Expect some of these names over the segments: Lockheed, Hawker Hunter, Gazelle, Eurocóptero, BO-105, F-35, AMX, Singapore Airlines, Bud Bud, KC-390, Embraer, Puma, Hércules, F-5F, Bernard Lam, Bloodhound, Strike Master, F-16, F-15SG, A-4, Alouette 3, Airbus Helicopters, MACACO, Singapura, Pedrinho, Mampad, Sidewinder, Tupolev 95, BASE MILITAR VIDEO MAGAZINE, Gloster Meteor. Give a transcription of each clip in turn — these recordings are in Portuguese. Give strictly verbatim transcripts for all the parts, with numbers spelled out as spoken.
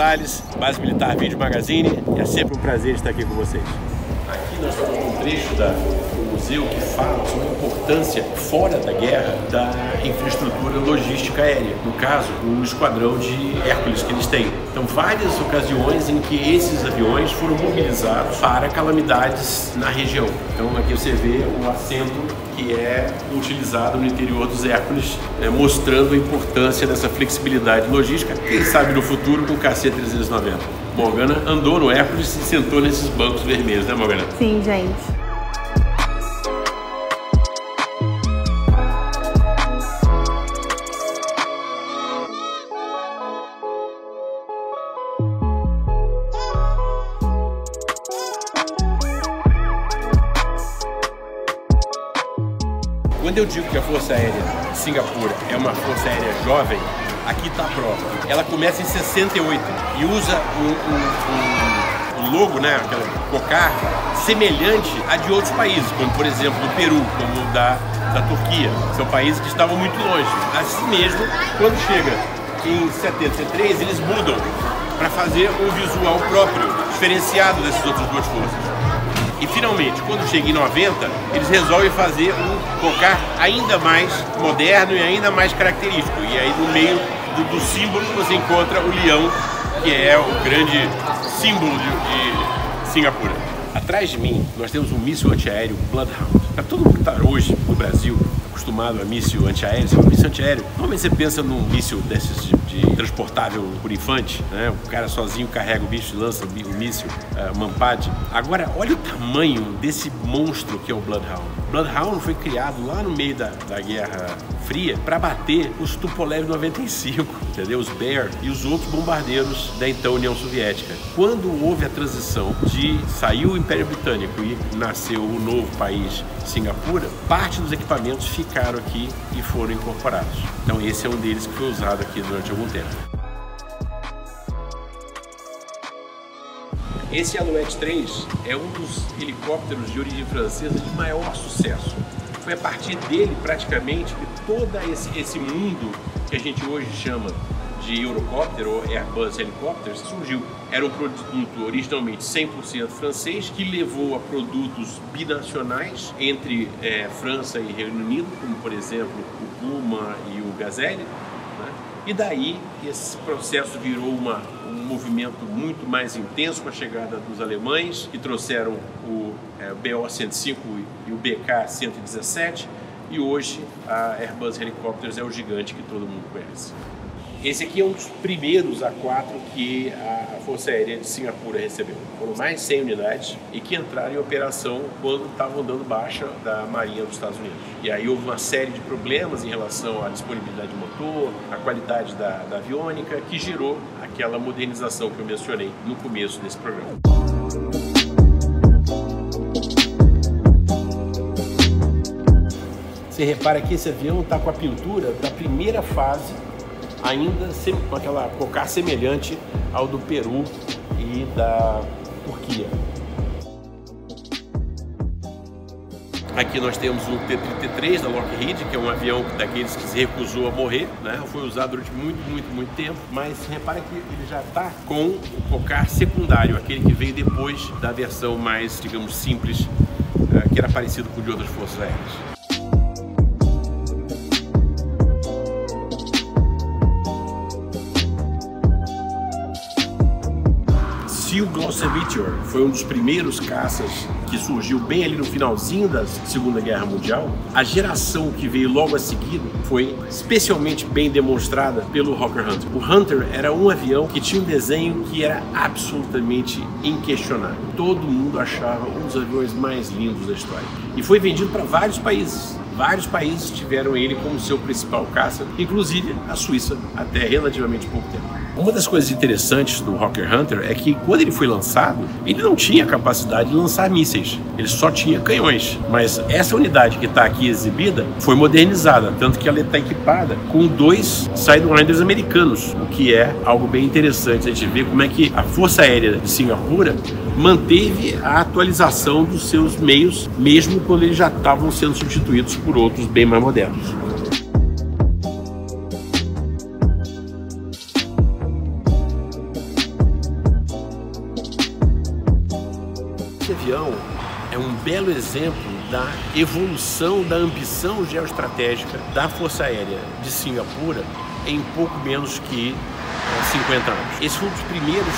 Salles, Base Militar Video Magazine, e é sempre um prazer estar aqui com vocês. Aqui nós estamos num trecho da, do museu que fala sobre a importância, fora da guerra, da infraestrutura logística aérea. No caso, o esquadrão de Hércules que eles têm. Então, várias ocasiões em que esses aviões foram mobilizados para calamidades na região. Então, aqui você vê o assento que é utilizado no interior dos Hércules, né, mostrando a importância dessa flexibilidade logística, quem sabe no futuro com o K C trezentos e noventa. Morgana andou no Hércules e sentou nesses bancos vermelhos, né, Morgana? Sim, gente. Quando eu digo que a Força Aérea de Singapura é uma Força Aérea jovem, aqui está a prova. Ela começa em sessenta e oito e usa um, um, um logo, né, aquela cocarda, semelhante a de outros países, como por exemplo do Peru, como da, da Turquia. São países que estavam muito longe. Assim mesmo, quando chega em setenta e três, eles mudam para fazer um visual próprio, diferenciado dessas outras duas forças. E finalmente, quando chega em noventa, eles resolvem fazer um cocar ainda mais moderno e ainda mais característico. E aí no meio do, do símbolo você encontra o leão, que é o grande símbolo de, de Singapura. Atrás de mim nós temos um míssil antiaéreo Bloodhound. Para todo mundo que está hoje no Brasil acostumado a míssil antiaéreo, você fala, míssil antiaéreo, normalmente você pensa num míssil desses de, de transportável por infante, né? O cara sozinho carrega o bicho e lança o míssil, uh, Mampad. Agora, olha o tamanho desse monstro que é o Bloodhound. Bloodhound foi criado lá no meio da, da Guerra Fria para bater os Tupolev noventa e cinco, entendeu? Os Bear e os outros bombardeiros da então União Soviética. Quando houve a transição de sair o Império Britânico e nasceu o novo país Singapura, parte dos equipamentos ficaram aqui e foram incorporados. Então esse é um deles que foi usado aqui durante algum tempo. Esse Alouette três é um dos helicópteros de origem francesa de maior sucesso. Foi a partir dele praticamente que todo esse, esse mundo que a gente hoje chama de Eurocóptero ou Airbus Helicopters surgiu. Era um produto originalmente cem por cento francês que levou a produtos binacionais entre é, França e Reino Unido, como por exemplo o Puma e o Gazelle, né? E daí esse processo virou uma, um movimento muito mais intenso com a chegada dos alemães, que trouxeram o é, B O cento e cinco e o B K cento e dezessete, e hoje a Airbus Helicopters é o gigante que todo mundo conhece. Esse aqui é um dos primeiros A quatro que a Força Aérea de Singapura recebeu. Foram mais de cem unidades e que entraram em operação quando estavam dando baixa da Marinha dos Estados Unidos. E aí houve uma série de problemas em relação à disponibilidade de motor, à qualidade da, da aviônica, que gerou aquela modernização que eu mencionei no começo desse programa. Você repara que esse avião está com a pintura da primeira fase, ainda com aquela cocar semelhante ao do Peru e da Turquia. Aqui nós temos o T trinta e três da Lockheed, que é um avião daqueles que se recusou a morrer, né? Foi usado durante muito, muito, muito tempo, mas repara que ele já está com o cocar secundário, aquele que veio depois da versão mais, digamos, simples, que era parecido com o de outras forças aéreas. Se o Gloster Meteor foi um dos primeiros caças que surgiu bem ali no finalzinho da Segunda Guerra Mundial, a geração que veio logo a seguir foi especialmente bem demonstrada pelo Hawker Hunter. O Hunter era um avião que tinha um desenho que era absolutamente inquestionável. Todo mundo achava um dos aviões mais lindos da história. E foi vendido para vários países. Vários países tiveram ele como seu principal caça, inclusive a Suíça, até relativamente pouco tempo. Uma das coisas interessantes do Hawker Hunter é que quando ele foi lançado, ele não tinha capacidade de lançar mísseis, ele só tinha canhões. Mas essa unidade que está aqui exibida foi modernizada, tanto que ela está equipada com dois Sidewinders americanos, o que é algo bem interessante a gente ver como é que a Força Aérea de Singapura manteve a atualização dos seus meios, mesmo quando eles já estavam sendo substituídos por outros bem mais modernos. Este avião é um belo exemplo da evolução da ambição geoestratégica da Força Aérea de Singapura em pouco menos que cinquenta anos. Esse foi um dos primeiros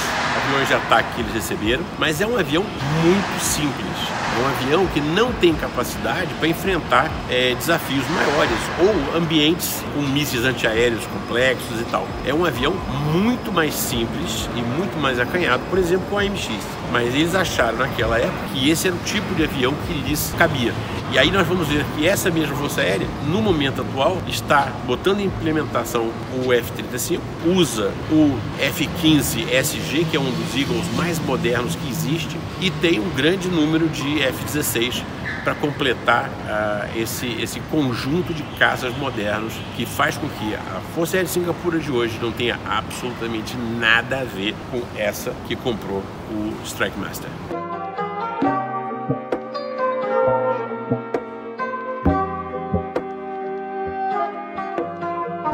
aviões de ataque que eles receberam, mas é um avião muito simples. É um avião que não tem capacidade para enfrentar é, desafios maiores ou ambientes com mísseis antiaéreos complexos e tal. É um avião muito mais simples e muito mais acanhado, por exemplo, com a A M X. Mas eles acharam naquela época que esse era o tipo de avião que lhes cabia. E aí nós vamos ver que essa mesma Força Aérea, no momento atual, está botando em implementação o F trinta e cinco, usa o F quinze S G, que é um dos Eagles mais modernos que existe, e tem um grande número de F dezesseis para completar uh, esse, esse conjunto de caças modernos que faz com que a Força Aérea de Singapura de hoje não tenha absolutamente nada a ver com essa que comprou o Strike Master.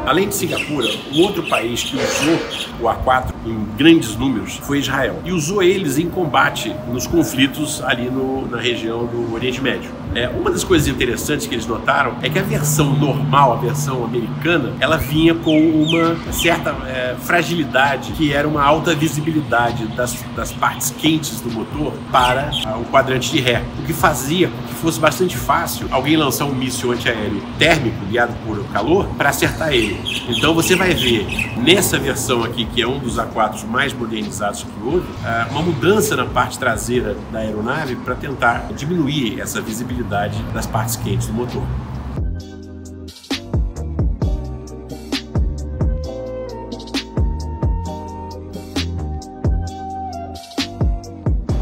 Além de Singapura, o outro país que usou o A quatro em grandes números foi Israel. E usou eles em combate nos conflitos ali no, na região do Oriente Médio. É, uma das coisas interessantes que eles notaram é que a versão normal, a versão americana, ela vinha com uma certa é, fragilidade, que era uma alta visibilidade das, das partes quentes do motor para a, o quadrante de ré. O que fazia que fosse bastante fácil alguém lançar um míssil antiaéreo térmico, guiado por calor, para acertar ele. Então você vai ver nessa versão aqui, que é um dos A quatros mais modernizados que houve, uma mudança na parte traseira da aeronave para tentar diminuir essa visibilidade das partes quentes do motor.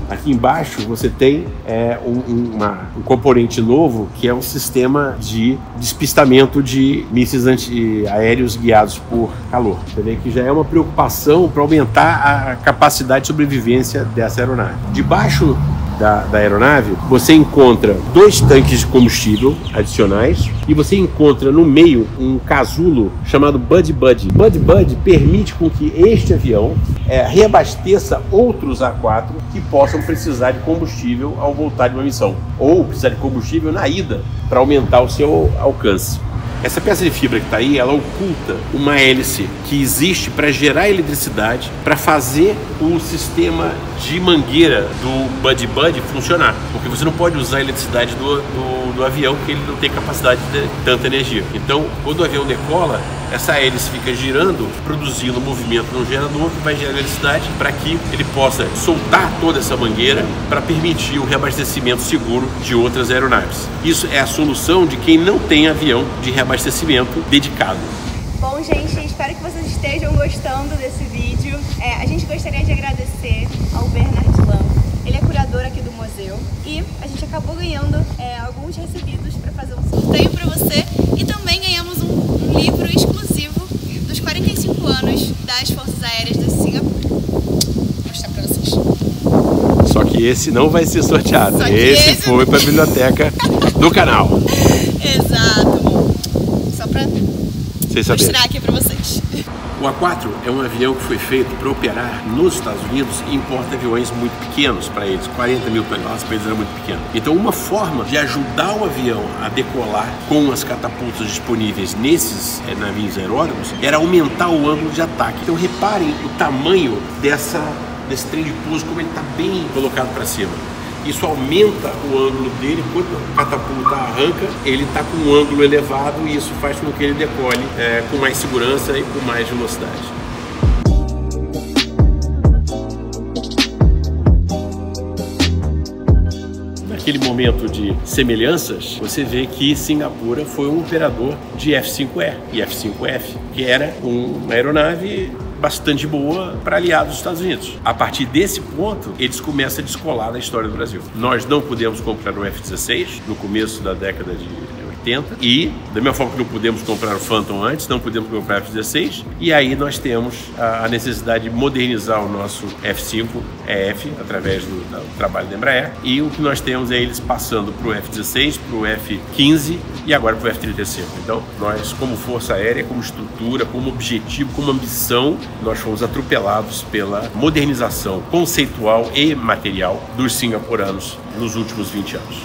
Aqui embaixo você tem é, um, uma, um componente novo, que é um sistema de despistamento de mísseis antiaéreos guiados por calor. Você vê que já é uma preocupação para aumentar a capacidade de sobrevivência dessa aeronave. Debaixo da, da aeronave você encontra dois tanques de combustível adicionais e você encontra no meio um casulo chamado Bud Bud. Bud Bud permite com que este avião é, reabasteça outros A quatro que possam precisar de combustível ao voltar de uma missão ou precisar de combustível na ida para aumentar o seu alcance. Essa peça de fibra que está aí, ela oculta uma hélice que existe para gerar eletricidade, para fazer o sistema de mangueira do Bud Bud funcionar. Porque você não pode usar a eletricidade do, do, do avião, porque ele não tem capacidade de ter tanta energia. Então, quando o avião decola, essa hélice fica girando, produzindo movimento no gerador, que vai gerar eletricidade para que ele possa soltar toda essa mangueira para permitir o reabastecimento seguro de outras aeronaves. Isso é a solução de quem não tem avião de reabastecimento. abastecimento dedicado. Bom, gente, espero que vocês estejam gostando desse vídeo. É, a gente gostaria de agradecer ao Bernard Lam. Ele é curador aqui do museu e a gente acabou ganhando é, alguns recebidos para fazer um sorteio para você, e também ganhamos um, um livro exclusivo dos quarenta e cinco anos das Forças Aéreas de Singapura. Vou mostrar para vocês. Só que esse não vai ser sorteado. Esse, esse foi para a biblioteca do canal. Exato. Vou mostrar aqui para vocês. O A quatro é um avião que foi feito para operar nos Estados Unidos e importa aviões muito pequenos para eles, quarenta mil toneladas para eles era muito pequeno. Então uma forma de ajudar o avião a decolar com as catapultas disponíveis nesses é, navios aeródromos era aumentar o ângulo de ataque. Então reparem o tamanho dessa, desse trem de pouso, como ele está bem colocado para cima. Isso aumenta o ângulo dele. Quando a catapulta arranca, ele está com um ângulo elevado e isso faz com que ele decole é, com mais segurança e com mais velocidade. Naquele momento de semelhanças, você vê que Singapura foi um operador de F cinco E e F cinco F, que era uma aeronave bastante boa para aliados dos Estados Unidos. A partir desse ponto, eles começam a descolar da história do Brasil. Nós não pudemos comprar o F dezesseis no começo da década de oitenta, e da mesma forma que não pudemos comprar o Phantom antes, não pudemos comprar o F dezesseis, e aí nós temos a necessidade de modernizar o nosso F cinco E F através do, do trabalho da Embraer, e o que nós temos é eles passando para o F dezesseis, para o F quinze e agora para o F trinta e cinco. Então nós, como força aérea, como estrutura, como objetivo, como ambição, nós fomos atropelados pela modernização conceitual e material dos singaporanos nos últimos vinte anos.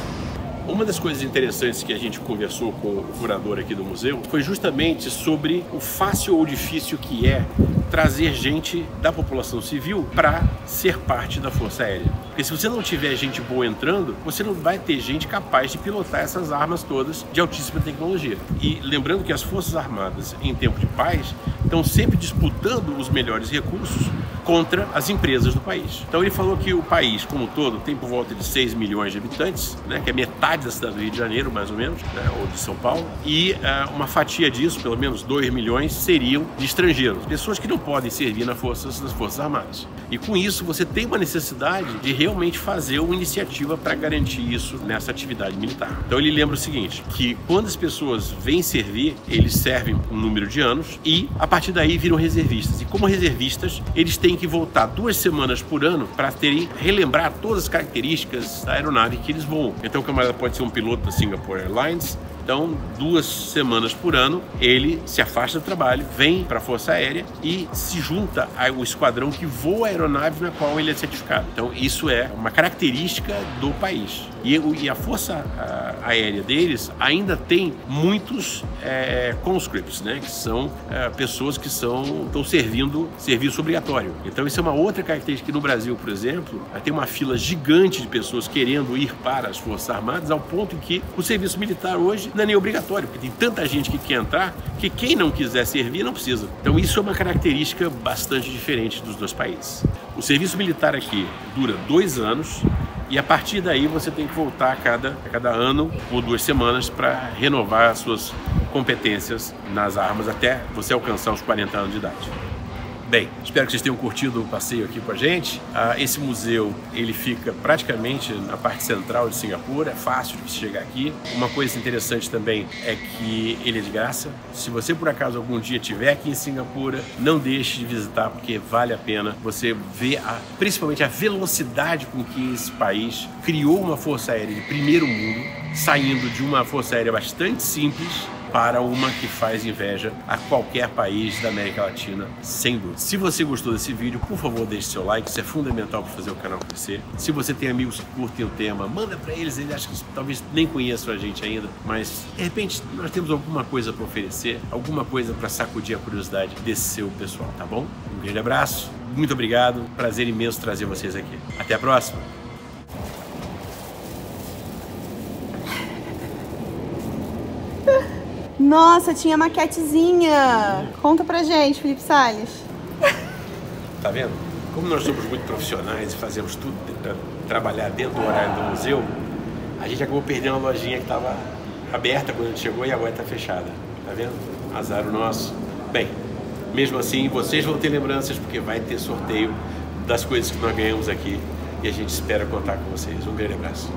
Uma das coisas interessantes que a gente conversou com o curador aqui do museu foi justamente sobre o fácil ou difícil que é trazer gente da população civil para ser parte da Força Aérea. Porque se você não tiver gente boa entrando, você não vai ter gente capaz de pilotar essas armas todas de altíssima tecnologia. E lembrando que as Forças Armadas, em tempo de paz, estão sempre disputando os melhores recursos contra as empresas do país. Então ele falou que o país como um todo tem por volta de seis milhões de habitantes, né, que é metade da cidade do Rio de Janeiro, mais ou menos, né, ou de São Paulo, e uh, uma fatia disso, pelo menos dois milhões, seriam de estrangeiros, pessoas que não podem servir nas forças, nas forças armadas. E com isso você tem uma necessidade de realmente fazer uma iniciativa para garantir isso nessa atividade militar. Então ele lembra o seguinte, que quando as pessoas vêm servir, eles servem um número de anos e a partir daí viram reservistas. E como reservistas, eles têm que voltar duas semanas por ano para terem relembrar todas as características da aeronave que eles voam. Então o camarada pode ser um piloto da Singapore Airlines. Então, duas semanas por ano, ele se afasta do trabalho, vem para a Força Aérea e se junta ao esquadrão que voa a aeronave na qual ele é certificado. Então, isso é uma característica do país. E a Força Aérea deles ainda tem muitos é, conscripts, né? Que são é, pessoas que são, estão servindo serviço obrigatório. Então, isso é uma outra característica que no Brasil, por exemplo, tem uma fila gigante de pessoas querendo ir para as Forças Armadas, ao ponto que o serviço militar hoje não é nem obrigatório, porque tem tanta gente que quer entrar que quem não quiser servir não precisa. Então isso é uma característica bastante diferente dos dois países. O serviço militar aqui dura dois anos e a partir daí você tem que voltar a cada, a cada ano ou duas semanas para renovar as suas competências nas armas até você alcançar os quarenta anos de idade. Bem, espero que vocês tenham curtido o passeio aqui com a gente. Ah, esse museu, ele fica praticamente na parte central de Singapura, é fácil de você chegar aqui. Uma coisa interessante também é que ele é de graça. Se você, por acaso, algum dia estiver aqui em Singapura, não deixe de visitar, porque vale a pena você ver, a, principalmente, a velocidade com que esse país criou uma força aérea de primeiro mundo, saindo de uma força aérea bastante simples, para uma que faz inveja a qualquer país da América Latina, sem dúvida. Se você gostou desse vídeo, por favor, deixe seu like, isso é fundamental para fazer o canal crescer. Se você tem amigos que curtem o tema, manda para eles, eles acham que talvez nem conheçam a gente ainda, mas de repente nós temos alguma coisa para oferecer, alguma coisa para sacudir a curiosidade desse seu pessoal, tá bom? Um grande abraço, muito obrigado, prazer imenso trazer vocês aqui. Até a próxima! Nossa, tinha maquetezinha! Conta pra gente, Felipe Salles. Tá vendo? Como nós somos muito profissionais e fazemos tudo pra trabalhar dentro do horário do museu, a gente acabou perdendo uma lojinha que estava aberta quando a gente chegou e agora está fechada. Tá vendo? Azar o nosso. Bem, mesmo assim, vocês vão ter lembranças porque vai ter sorteio das coisas que nós ganhamos aqui e a gente espera contar com vocês. Um grande abraço.